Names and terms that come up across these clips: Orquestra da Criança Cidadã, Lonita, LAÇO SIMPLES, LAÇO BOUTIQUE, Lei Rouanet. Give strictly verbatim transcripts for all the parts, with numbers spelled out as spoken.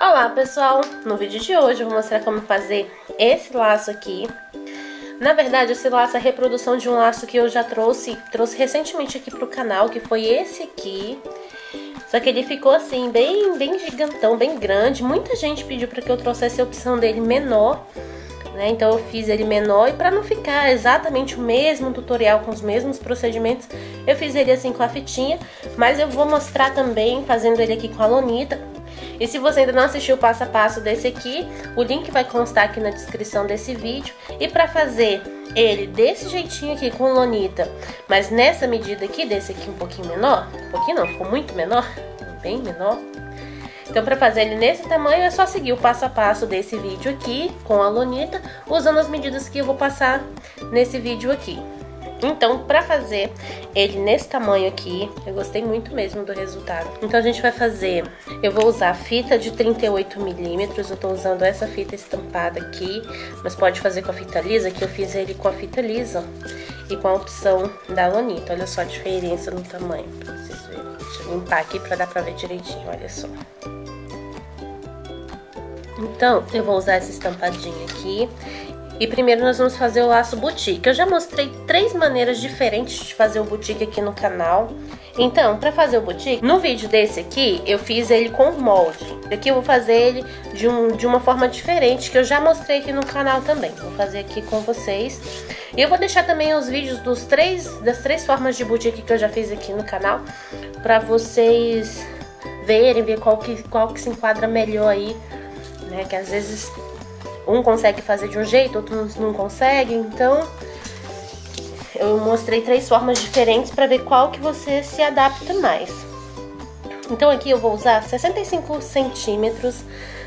Olá pessoal, no vídeo de hoje eu vou mostrar como fazer esse laço aqui. Na verdade esse laço é a reprodução de um laço que eu já trouxe, trouxe recentemente aqui pro canal, que foi esse aqui. Só que ele ficou assim, bem, bem gigantão, bem grande. Muita gente pediu para que eu trouxesse a opção dele menor, né? Então eu fiz ele menor e para não ficar exatamente o mesmo tutorial com os mesmos procedimentos, eu fiz ele assim com a fitinha, mas eu vou mostrar também fazendo ele aqui com a lonita. E se você ainda não assistiu o passo a passo desse aqui, o link vai constar aqui na descrição desse vídeo. E para fazer ele desse jeitinho aqui com lonita, mas nessa medida aqui, desse aqui um pouquinho menor, um pouquinho não, ficou muito menor, bem menor. Então para fazer ele nesse tamanho é só seguir o passo a passo desse vídeo aqui com a lonita, usando as medidas que eu vou passar nesse vídeo aqui. Então, pra fazer ele nesse tamanho aqui, eu gostei muito mesmo do resultado. Então a gente vai fazer, eu vou usar fita de trinta e oito milímetros, eu tô usando essa fita estampada aqui, mas pode fazer com a fita lisa, que eu fiz ele com a fita lisa e com a opção da lonita. Olha só a diferença no tamanho, pra vocês verem. Deixa eu limpar aqui pra dar pra ver direitinho, olha só. Então, eu vou usar essa estampadinha aqui. E primeiro nós vamos fazer o laço boutique. Eu já mostrei três maneiras diferentes de fazer o boutique aqui no canal. Então, para fazer o boutique, no vídeo desse aqui, eu fiz ele com molde. Aqui eu vou fazer ele de, um, de uma forma diferente, que eu já mostrei aqui no canal também. Vou fazer aqui com vocês. E eu vou deixar também os vídeos dos três, das três formas de boutique que eu já fiz aqui no canal, para vocês verem, ver qual que, qual que se enquadra melhor aí, né? Que às vezes um consegue fazer de um jeito, outro não consegue, então eu mostrei três formas diferentes para ver qual que você se adapta mais. Então aqui eu vou usar sessenta e cinco centímetros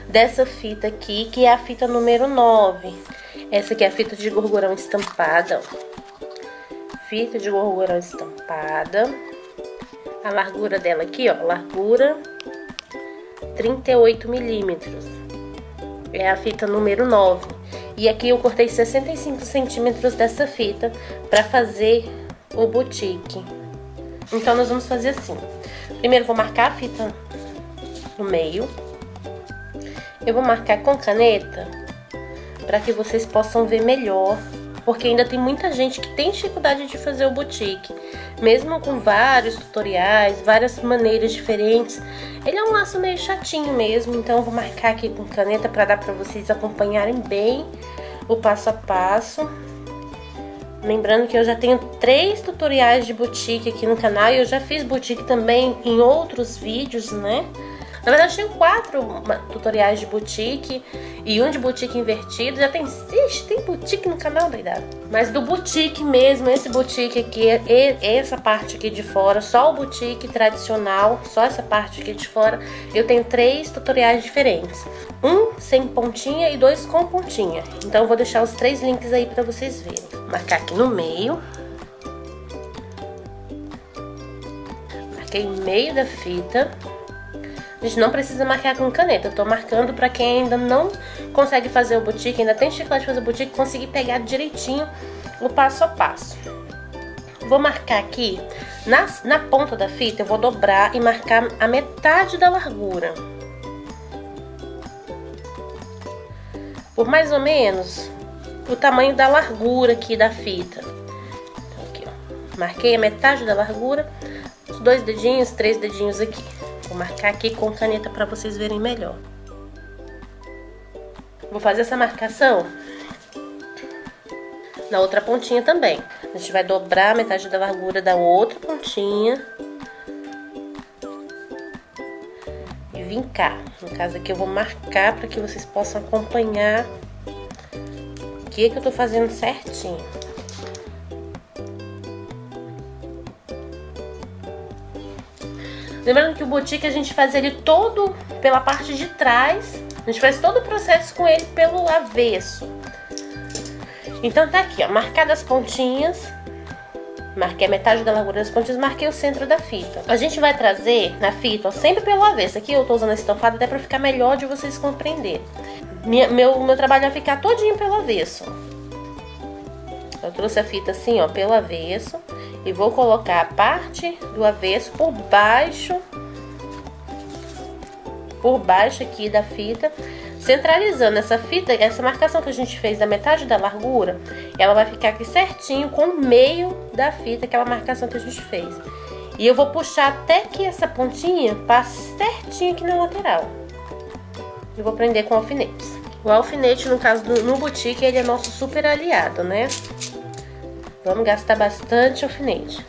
dessa fita aqui, que é a fita número nove. Essa aqui é a fita de gorgurão estampada, ó. Fita de gorgurão estampada. A largura dela aqui, ó, largura trinta e oito milímetros. É a fita número nove. E aqui eu cortei sessenta e cinco centímetros dessa fita para fazer o boutique. Então nós vamos fazer assim. Primeiro vou marcar a fita no meio. Eu vou marcar com caneta para que vocês possam ver melhor, porque ainda tem muita gente que tem dificuldade de fazer o boutique. Mesmo com vários tutoriais, várias maneiras diferentes, ele é um laço meio chatinho mesmo. Então eu vou marcar aqui com caneta para dar para vocês acompanharem bem o passo a passo. Lembrando que eu já tenho três tutoriais de boutique aqui no canal e eu já fiz boutique também em outros vídeos, né? Na verdade eu tenho quatro tutoriais de boutique e um de boutique invertido. Já tem, ixi, tem boutique no canal, doidado. Mas do boutique mesmo, esse boutique aqui, essa parte aqui de fora, só o boutique tradicional, só essa parte aqui de fora, eu tenho três tutoriais diferentes. Um sem pontinha e dois com pontinha. Então eu vou deixar os três links aí pra vocês verem. Vou marcar aqui no meio. Marquei o meio da fita. A gente não precisa marcar com caneta, eu tô marcando pra quem ainda não consegue fazer o boutique, ainda tem dificuldade de fazer o boutique, conseguir pegar direitinho o passo a passo. Vou marcar aqui, na, na ponta da fita eu vou dobrar e marcar a metade da largura. Por mais ou menos o tamanho da largura aqui da fita. Então, aqui, ó, marquei a metade da largura, os dois dedinhos, três dedinhos aqui. Vou marcar aqui com caneta para vocês verem melhor. Vou fazer essa marcação na outra pontinha também. A gente vai dobrar metade da largura da outra pontinha e vincar. No caso aqui eu vou marcar para que vocês possam acompanhar o que que eu tô fazendo certinho. Lembrando que o boutique a gente faz ele todo pela parte de trás. A gente faz todo o processo com ele pelo avesso. Então tá aqui, ó, marcada as pontinhas. Marquei a metade da largura das pontinhas, marquei o centro da fita. A gente vai trazer na fita, ó, sempre pelo avesso. Aqui eu tô usando a estampada até pra ficar melhor de vocês compreenderem. Minha, meu, meu trabalho vai ficar todinho pelo avesso. Eu trouxe a fita assim, ó, pelo avesso. E vou colocar a parte do avesso por baixo por baixo aqui da fita, centralizando essa fita, essa marcação que a gente fez da metade da largura, ela vai ficar aqui certinho com o meio da fita, aquela marcação que a gente fez. E eu vou puxar até que essa pontinha passe certinho aqui na lateral. Eu vou prender com alfinetes. O alfinete, no caso do no boutique, ele é nosso super aliado, né? Vamos gastar bastante alfinete.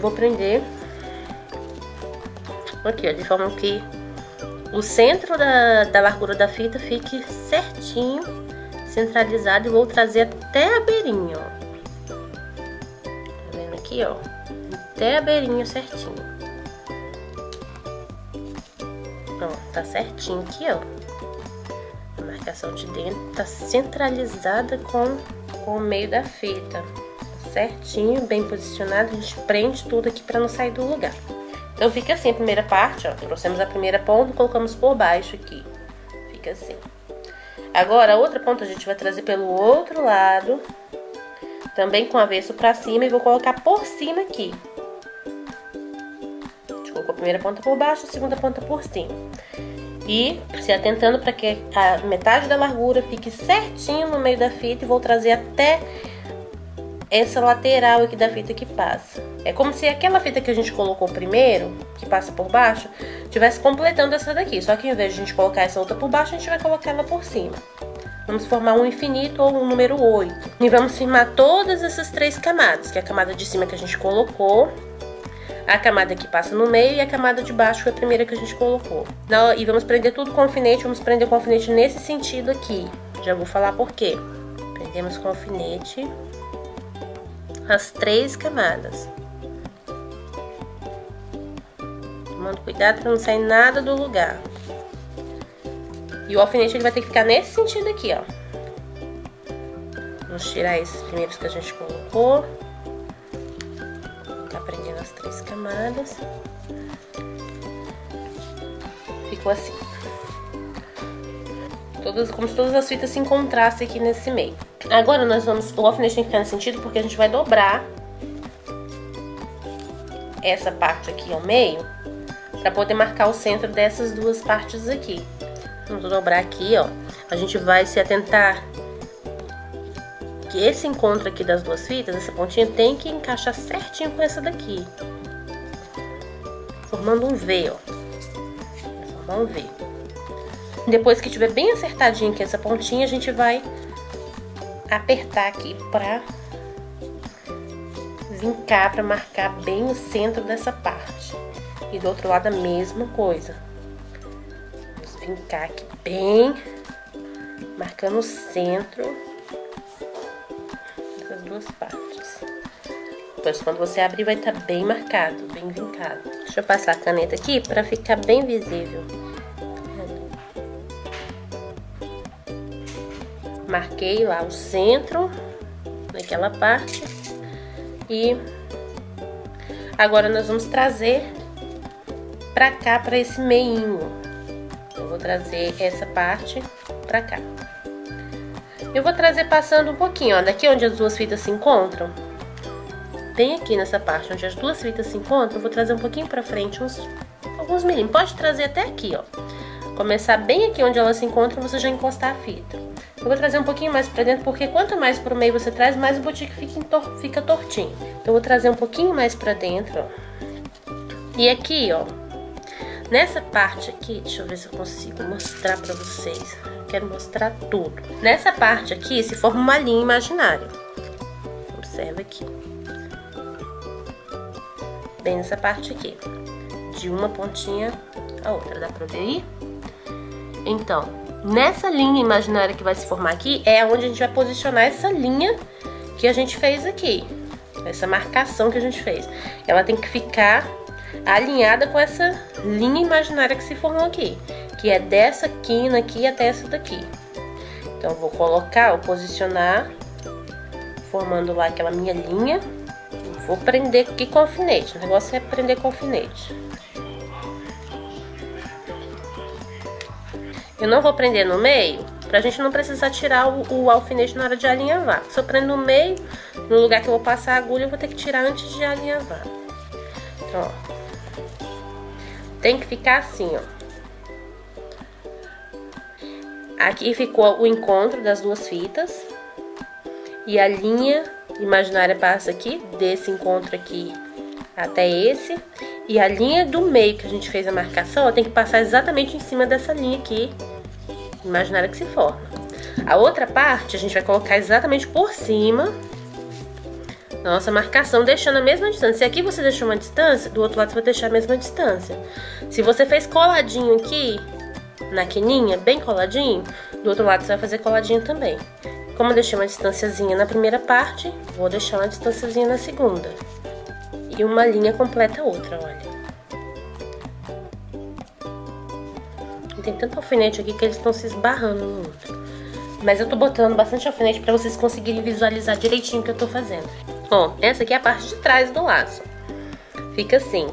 Vou prender aqui, ó, de forma que o centro da, da largura da fita fique certinho, centralizado, e vou trazer até a beirinha, ó. Tá vendo aqui, ó? Até a beirinha certinho. Ó, tá certinho aqui, ó. A marcação de dentro tá centralizada com, com o meio da fita. Certinho, bem posicionado, a gente prende tudo aqui pra não sair do lugar. Então fica assim a primeira parte, ó, trouxemos a primeira ponta e colocamos por baixo aqui, fica assim. Agora a outra ponta a gente vai trazer pelo outro lado, também com o avesso pra cima, e vou colocar por cima aqui. A gente colocou a primeira ponta por baixo, a segunda ponta por cima. E se atentando pra que a metade da largura fique certinho no meio da fita, e vou trazer até essa lateral aqui da fita que passa. É como se aquela fita que a gente colocou primeiro, que passa por baixo, estivesse completando essa daqui. Só que ao invés de a gente colocar essa outra por baixo, a gente vai colocar ela por cima. Vamos formar um infinito ou um número oito. E vamos firmar todas essas três camadas, que é a camada de cima que a gente colocou, a camada que passa no meio e a camada de baixo foi a primeira que a gente colocou. E vamos prender tudo com alfinete, vamos prender com alfinete nesse sentido aqui. Já vou falar por quê. Prendemos com alfinete as três camadas, tomando cuidado para não sair nada do lugar. E o alfinete ele vai ter que ficar nesse sentido aqui, ó. Vamos tirar esses primeiros que a gente colocou, tá prendendo as três camadas. Ficou assim, todas como se todas as fitas se encontrassem aqui nesse meio. Agora nós vamos, o alfinete tem que ficar nesse sentido, porque a gente vai dobrar essa parte aqui ao meio, pra poder marcar o centro dessas duas partes aqui. Vamos dobrar aqui, ó. A gente vai se atentar que esse encontro aqui das duas fitas, essa pontinha, tem que encaixar certinho com essa daqui, formando um V, ó. Formar um V. Depois que tiver bem acertadinho aqui essa pontinha, a gente vai apertar aqui pra vincar, pra marcar bem o centro dessa parte. E do outro lado a mesma coisa. Vamos vincar aqui bem, marcando o centro dessas duas partes. Depois, quando você abrir, vai estar bem marcado, bem vincado. Deixa eu passar a caneta aqui pra ficar bem visível. Marquei lá o centro daquela parte. E agora nós vamos trazer pra cá, pra esse meinho. Eu vou trazer essa parte pra cá. Eu vou trazer passando um pouquinho, ó, daqui onde as duas fitas se encontram. Bem aqui nessa parte onde as duas fitas se encontram, eu vou trazer um pouquinho pra frente, uns alguns milímetros. Pode trazer até aqui, ó. Começar bem aqui onde elas se encontram, você já encostar a fita. Eu vou trazer um pouquinho mais pra dentro, porque quanto mais pro meio você traz, mais o boutique fica, tor fica tortinho. Então eu vou trazer um pouquinho mais pra dentro, ó. E aqui, ó, nessa parte aqui, deixa eu ver se eu consigo mostrar pra vocês. Quero mostrar tudo. Nessa parte aqui se forma uma linha imaginária. Observa aqui. Bem nessa parte aqui. De uma pontinha a outra, dá pra ver aí? Então, nessa linha imaginária que vai se formar aqui, é onde a gente vai posicionar essa linha que a gente fez aqui. Essa marcação que a gente fez. Ela tem que ficar alinhada com essa linha imaginária que se formou aqui. Que é dessa quina aqui até essa daqui. Então, eu vou colocar, vou posicionar, formando lá aquela minha linha. Vou prender aqui com alfinete. O negócio é prender com alfinete. Eu não vou prender no meio, pra gente não precisar tirar o, o alfinete na hora de alinhavar. Se eu prendo no meio, no lugar que eu vou passar a agulha, eu vou ter que tirar antes de alinhavar. Então, ó. Tem que ficar assim, ó. Aqui ficou o encontro das duas fitas. E a linha imaginária passa aqui, desse encontro aqui até esse. E a linha do meio que a gente fez a marcação, ela tem que passar exatamente em cima dessa linha aqui imaginária que se forma. A outra parte a gente vai colocar exatamente por cima da nossa marcação, deixando a mesma distância. Se aqui você deixou uma distância, do outro lado você vai deixar a mesma distância. Se você fez coladinho aqui, na quininha, bem coladinho, do outro lado você vai fazer coladinho também. Como eu deixei uma distanciazinha na primeira parte, vou deixar uma distanciazinha na segunda. E uma linha completa a outra, olha. Tem tanto alfinete aqui que eles estão se esbarrando no outro. Mas eu tô botando bastante alfinete pra vocês conseguirem visualizar direitinho o que eu tô fazendo. Ó, essa aqui é a parte de trás do laço. Fica assim.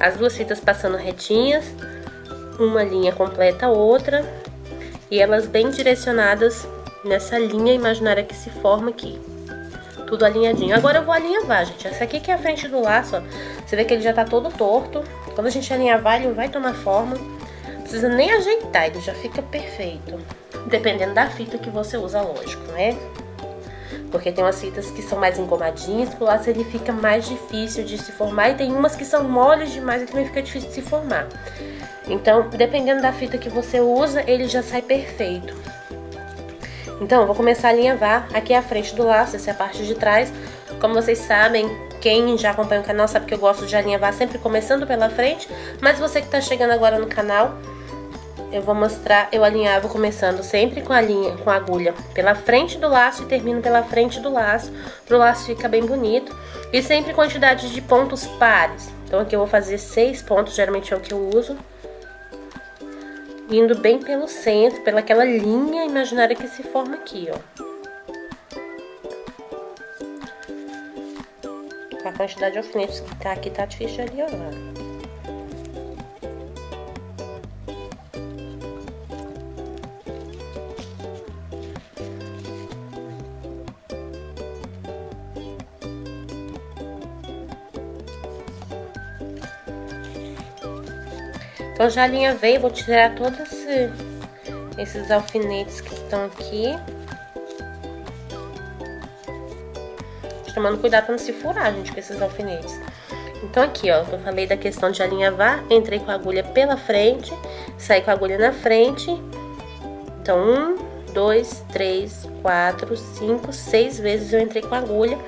As duas fitas passando retinhas. Uma linha completa a outra. E elas bem direcionadas nessa linha imaginária que se forma aqui. Tudo alinhadinho. Agora eu vou alinhavar, gente. Essa aqui que é a frente do laço, ó. Você vê que ele já tá todo torto. Quando a gente alinhavar, ele vai tomar forma. Não precisa nem ajeitar, ele já fica perfeito. Dependendo da fita que você usa, lógico, né? Porque tem umas fitas que são mais engomadinhas, pro laço ele fica mais difícil de se formar. E tem umas que são moles demais, ele também fica difícil de se formar. Então, dependendo da fita que você usa, ele já sai perfeito. Então, eu vou começar a alinhavar. Aqui é a frente do laço, essa é a parte de trás. Como vocês sabem, quem já acompanha o canal sabe que eu gosto de alinhavar sempre começando pela frente. Mas você que tá chegando agora no canal, eu vou mostrar, eu alinhavo começando sempre com a linha, com a agulha pela frente do laço e termino pela frente do laço, pro laço ficar bem bonito. E sempre quantidade de pontos pares. Então aqui eu vou fazer seis pontos, geralmente é o que eu uso. Indo bem pelo centro, pela aquela linha imaginária que se forma aqui, ó. A quantidade de alfinetes que tá aqui tá difícil de alinhavar. Então já alinhavei, vou tirar todos esses alfinetes que estão aqui. Tomando cuidado pra não se furar, gente, com esses alfinetes. Então aqui, ó, eu falei da questão de alinhavar, entrei com a agulha pela frente, saí com a agulha na frente. Então, um, dois, três, quatro, cinco, seis vezes eu entrei com a agulha.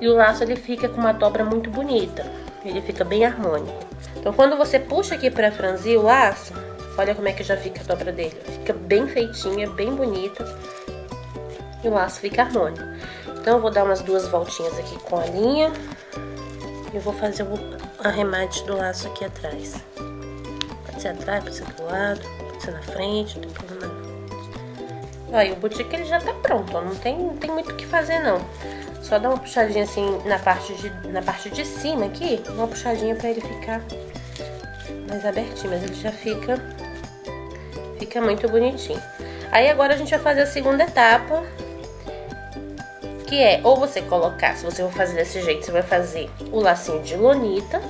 E o laço, ele fica com uma dobra muito bonita. Ele fica bem harmônico. Então, quando você puxa aqui pra franzir o laço, olha como é que já fica a dobra dele. Fica bem feitinha, bem bonita. E o laço fica harmônico. Então, eu vou dar umas duas voltinhas aqui com a linha. E vou fazer o arremate do laço aqui atrás. Pode ser atrás, pode ser do lado, pode ser na frente, não tem problema não. Ó, e o boutiquê ele já tá pronto, ó. Não tem, não tem muito o que fazer, não. Só dá uma puxadinha assim na parte de, na parte de cima aqui. Uma puxadinha pra ele ficar mais abertinho. Mas ele já fica, fica muito bonitinho. Aí agora a gente vai fazer a segunda etapa. Que é, ou você colocar, se você for fazer desse jeito, você vai fazer o lacinho de lonita.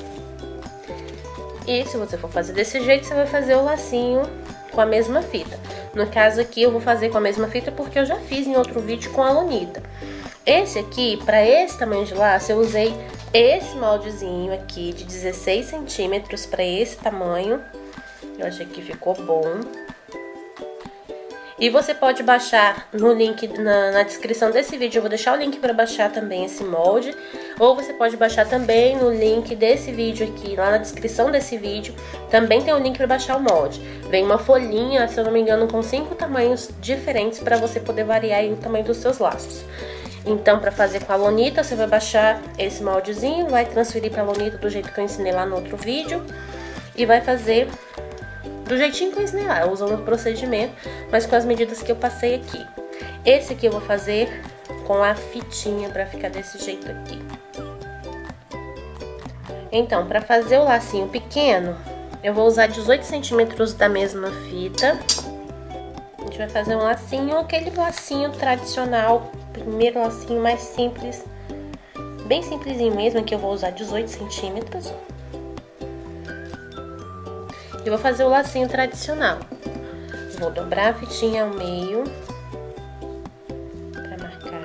E se você for fazer desse jeito, você vai fazer o lacinho com a mesma fita. No caso aqui, eu vou fazer com a mesma fita porque eu já fiz em outro vídeo com a lonita. Esse aqui, para esse tamanho de laço, eu usei esse moldezinho aqui de dezesseis centímetros para esse tamanho. Eu achei que ficou bom. E você pode baixar no link, na, na descrição desse vídeo, eu vou deixar o link para baixar também esse molde. Ou você pode baixar também no link desse vídeo aqui, lá na descrição desse vídeo, também tem o link para baixar o molde. Vem uma folhinha, se eu não me engano, com cinco tamanhos diferentes para você poder variar aí o tamanho dos seus laços. Então, para fazer com a lonita, você vai baixar esse moldezinho, vai transferir para a lonita do jeito que eu ensinei lá no outro vídeo e vai fazer... do jeitinho que eu ensinei lá, eu uso o procedimento, mas com as medidas que eu passei aqui. Esse aqui eu vou fazer com a fitinha pra ficar desse jeito aqui. Então, pra fazer o lacinho pequeno, eu vou usar dezoito centímetros da mesma fita. A gente vai fazer um lacinho, aquele lacinho tradicional, primeiro lacinho mais simples, bem simplesinho mesmo, que eu vou usar dezoito centímetros. Eu vou fazer o lacinho tradicional. vou dobrar a fitinha ao meio para marcar.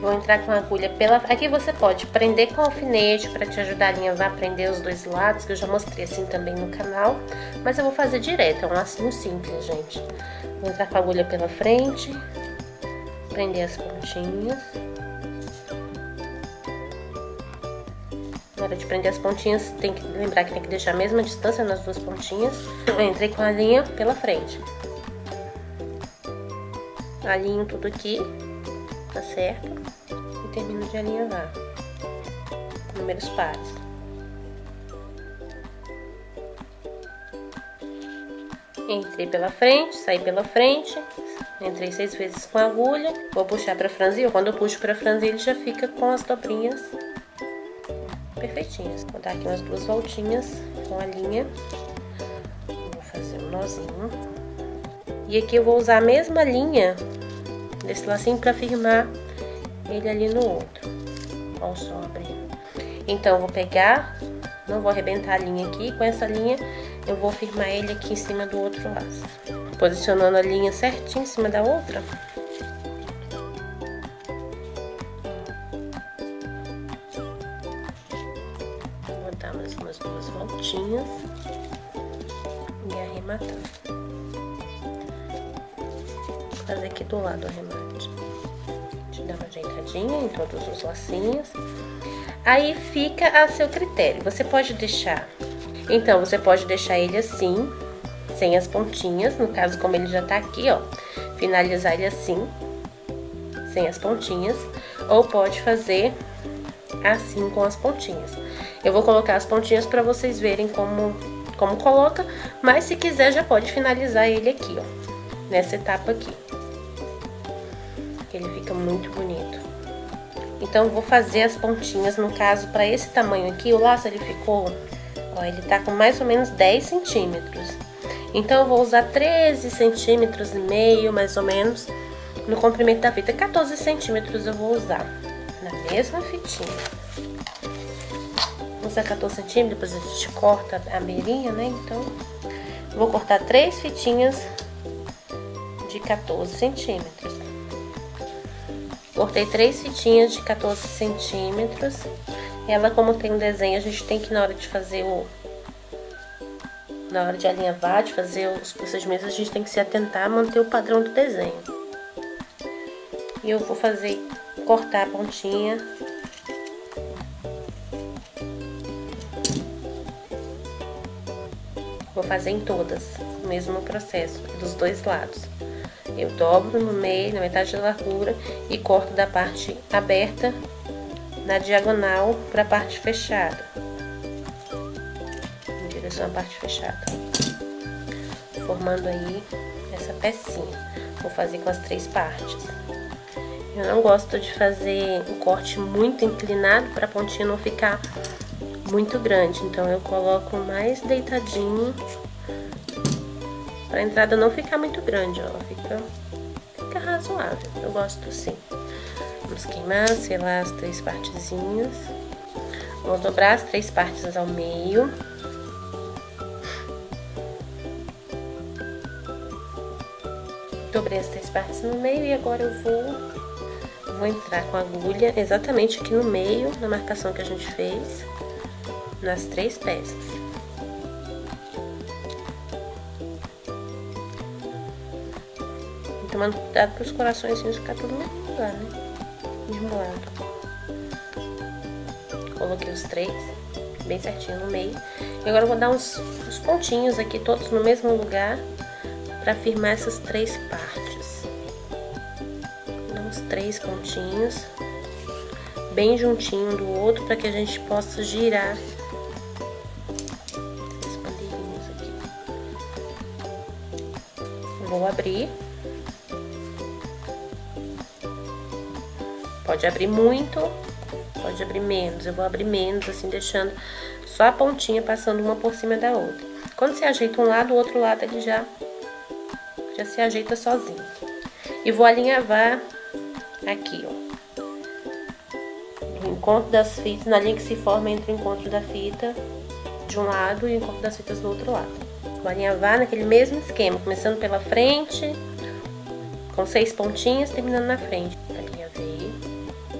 Vou entrar com a agulha pela... Aqui você pode prender com alfinete para te ajudar a linha a prender os dois lados, que eu já mostrei assim também no canal. Mas eu vou fazer direto, é um lacinho simples, gente. Vou entrar com a agulha pela frente, prender as pontinhas. Na hora de prender as pontinhas, tem que lembrar que tem que deixar a mesma distância nas duas pontinhas. Eu entrei com a linha pela frente. Alinho tudo aqui, tá certo? E termino de alinhavar números pares. Entrei pela frente, saí pela frente, entrei seis vezes com a agulha, vou puxar pra franzir. Quando eu puxo pra franzir, ele já fica com as dobrinhas perfeitinhas. Vou dar aqui umas duas voltinhas com a linha, vou fazer um nozinho. E aqui eu vou usar a mesma linha desse lacinho pra firmar ele ali no outro. Ó, só abrindo. Então, eu vou pegar, não vou arrebentar a linha aqui, com essa linha eu vou firmar ele aqui em cima do outro laço, posicionando a linha certinho em cima da outra. Vou dar mais umas duas voltinhas e arrematar. Fazer aqui do lado o arremate. Te dá uma ajeitadinha em todos os lacinhos. Aí fica a seu critério. Você pode deixar... Então, você pode deixar ele assim, sem as pontinhas. No caso, como ele já tá aqui, ó, finalizar ele assim, sem as pontinhas. Ou pode fazer assim com as pontinhas. Eu vou colocar as pontinhas pra vocês verem como, como coloca. Mas se quiser, já pode finalizar ele aqui, ó, nessa etapa aqui. Ele fica muito bonito. Então, vou fazer as pontinhas, no caso, para esse tamanho aqui. O laço, ele ficou, ó, ele tá com mais ou menos dez centímetros. Então, eu vou usar treze centímetros e meio, mais ou menos, no comprimento da fita. quatorze centímetros eu vou usar, na mesma fitinha. Vou usar quatorze centímetros, depois a gente corta a beirinha, né? Então, vou cortar três fitinhas de quatorze centímetros. Cortei três fitinhas de quatorze centímetros. Ela, como tem um desenho, a gente tem que, na hora de fazer o... Na hora de alinhavar, de fazer os procedimentos, a gente tem que se atentar a manter o padrão do desenho. E eu vou fazer... Cortar a pontinha. Vou fazer em todas, o mesmo processo, dos dois lados. Eu dobro no meio, na metade da largura, e corto da parte aberta na diagonal para a parte fechada, em direção à parte fechada, formando aí essa pecinha. Vou fazer com as três partes. Eu não gosto de fazer o corte muito inclinado para a pontinha não ficar muito grande, então eu coloco mais deitadinho. Pra entrada não ficar muito grande, ó, fica, fica razoável, eu gosto assim. Vamos queimar, selar as três partezinhas. Vou dobrar as três partes ao meio. Dobrei as três partes no meio e agora eu vou, vou entrar com a agulha exatamente aqui no meio, na marcação que a gente fez, nas três peças. Tomando cuidado para os coraçõezinhos ficar tudo no mesmo lugar, né? De um lado. Coloquei os três, bem certinho no meio. E agora eu vou dar uns, uns pontinhos aqui, todos no mesmo lugar, para firmar essas três partes. Vou dar uns três pontinhos, bem juntinho um do outro, para que a gente possa girar. Esses bandeirinhos aqui. Vou abrir. Pode abrir muito, pode abrir menos. Eu vou abrir menos, assim, deixando só a pontinha passando uma por cima da outra. Quando você ajeita um lado, o outro lado ele já, já já se ajeita sozinho. E vou alinhavar aqui, ó, o encontro das fitas, na linha que se forma entre o encontro da fita de um lado e o encontro das fitas do outro lado. Vou alinhavar naquele mesmo esquema, começando pela frente, com seis pontinhas, terminando na frente. Alinhavei,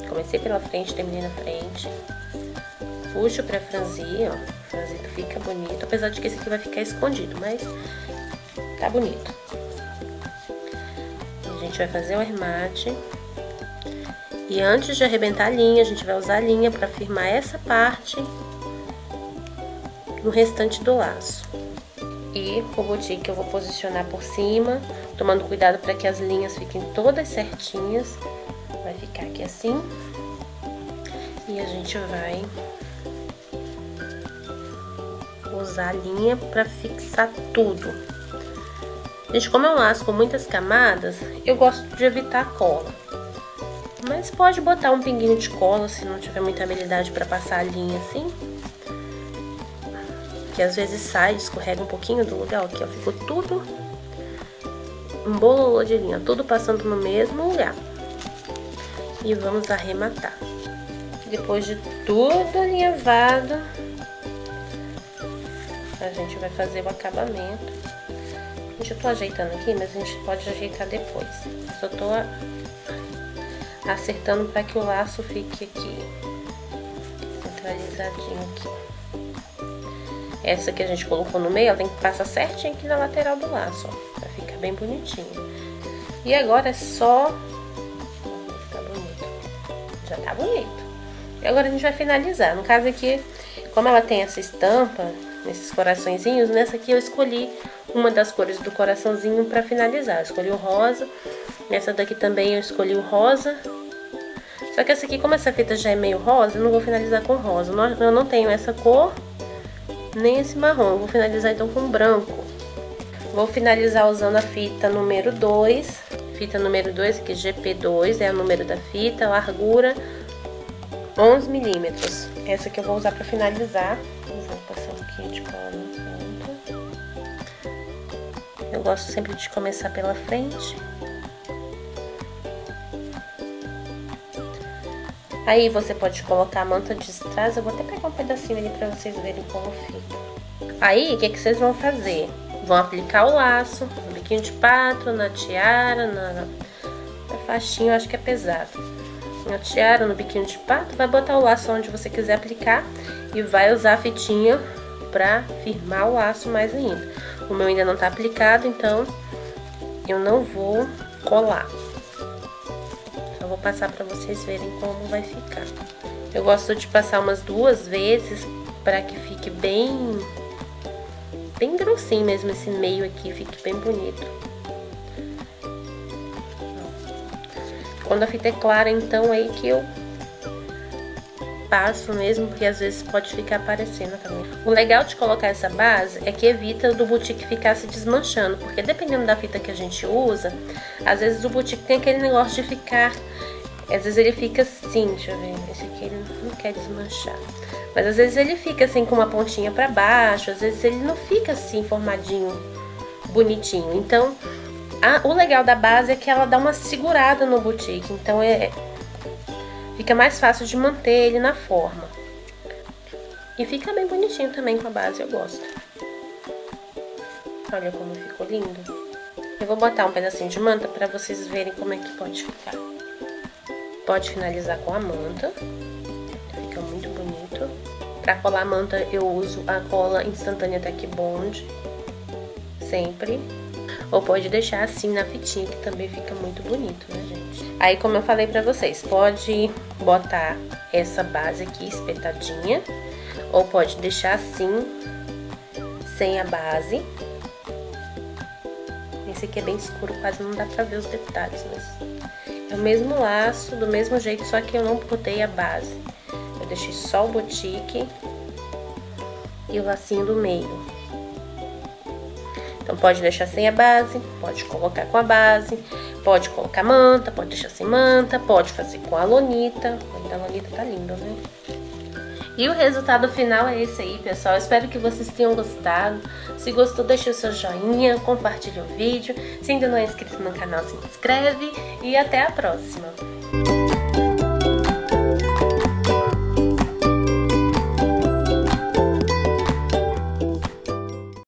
comecei pela frente, terminei na frente. Puxo pra franzir, ó, o franzido fica bonito, apesar de que esse aqui vai ficar escondido, mas tá bonito. A gente vai fazer o arremate. E antes de arrebentar a linha, a gente vai usar a linha pra firmar essa parte no restante do laço. E o boutique eu vou posicionar por cima, tomando cuidado para que as linhas fiquem todas certinhas. Vai ficar aqui assim. E a gente vai usar a linha para fixar tudo. Gente, como é um laço com muitas camadas, eu gosto de evitar a cola. Mas pode botar um pinguinho de cola se não tiver muita habilidade para passar a linha assim. Que às vezes sai, escorrega um pouquinho do lugar, aqui ó, ficou tudo um bolo de linha, tudo passando no mesmo lugar. E vamos arrematar. Depois de tudo alinhavado, a gente vai fazer o acabamento. Gente, eu tô ajeitando aqui, mas a gente pode ajeitar depois. Eu só tô acertando para que o laço fique aqui, centralizadinho aqui. Essa que a gente colocou no meio, ela tem que passar certinho aqui na lateral do laço, ó, pra ficar bem bonitinho. E agora é só... Tá bonito. Já tá bonito. E agora a gente vai finalizar. No caso aqui, como ela tem essa estampa, esses coraçõezinhos, nessa aqui eu escolhi uma das cores do coraçãozinho pra finalizar. Eu escolhi o rosa. Nessa daqui também eu escolhi o rosa. Só que essa aqui, como essa fita já é meio rosa, eu não vou finalizar com rosa. Eu não tenho essa cor... nem esse marrom, eu vou finalizar então com branco. Vou finalizar usando a fita número dois. Fita número dois, aqui G P dois, é o número da fita, largura onze milímetros. Essa que eu vou usar para finalizar. Vou passar um pouquinho de cola no ponto. Eu gosto sempre de começar pela frente. Aí você pode colocar a manta de strass, eu vou até pegar um pedacinho ali pra vocês verem como fica. Aí, o que que vocês vão fazer? Vão aplicar o laço, no biquinho de pato, na tiara, na, na faixinha, eu acho que é pesado. Na tiara, no biquinho de pato, vai botar o laço onde você quiser aplicar e vai usar a fitinha pra firmar o laço mais ainda. O meu ainda não tá aplicado, então eu não vou colar. Vou passar para vocês verem como vai ficar. Eu gosto de passar umas duas vezes para que fique bem, bem grossinho mesmo esse meio aqui, fique bem bonito. Quando a fita é clara, então aí que eu passo mesmo, porque às vezes pode ficar aparecendo também. O legal de colocar essa base é que evita do boutique ficar se desmanchando, porque dependendo da fita que a gente usa, às vezes o boutique tem aquele negócio de ficar, às vezes ele fica assim, deixa eu ver, esse aqui ele não quer desmanchar, mas às vezes ele fica assim com uma pontinha pra baixo, às vezes ele não fica assim formadinho, bonitinho. Então a, o legal da base é que ela dá uma segurada no boutique, então é... fica mais fácil de manter ele na forma. E fica bem bonitinho também com a base, eu gosto. Olha como ficou lindo. Eu vou botar um pedacinho de manta para vocês verem como é que pode ficar. Pode finalizar com a manta. Fica muito bonito. Para colar a manta eu uso a cola instantânea Tech Bond. Sempre. Ou pode deixar assim na fitinha, que também fica muito bonito, né, gente? Aí, como eu falei pra vocês, pode botar essa base aqui espetadinha, ou pode deixar assim, sem a base. Esse aqui é bem escuro, quase não dá pra ver os detalhes, mas é o mesmo laço, do mesmo jeito, só que eu não botei a base. Eu deixei só o boutique e o lacinho do meio. Então, pode deixar sem a base, pode colocar com a base, pode colocar manta, pode deixar sem manta, pode fazer com a lonita. A lonita tá linda, né? E o resultado final é esse aí, pessoal. Espero que vocês tenham gostado. Se gostou, deixa o seu joinha, compartilha o vídeo. Se ainda não é inscrito no canal, se inscreve. E até a próxima.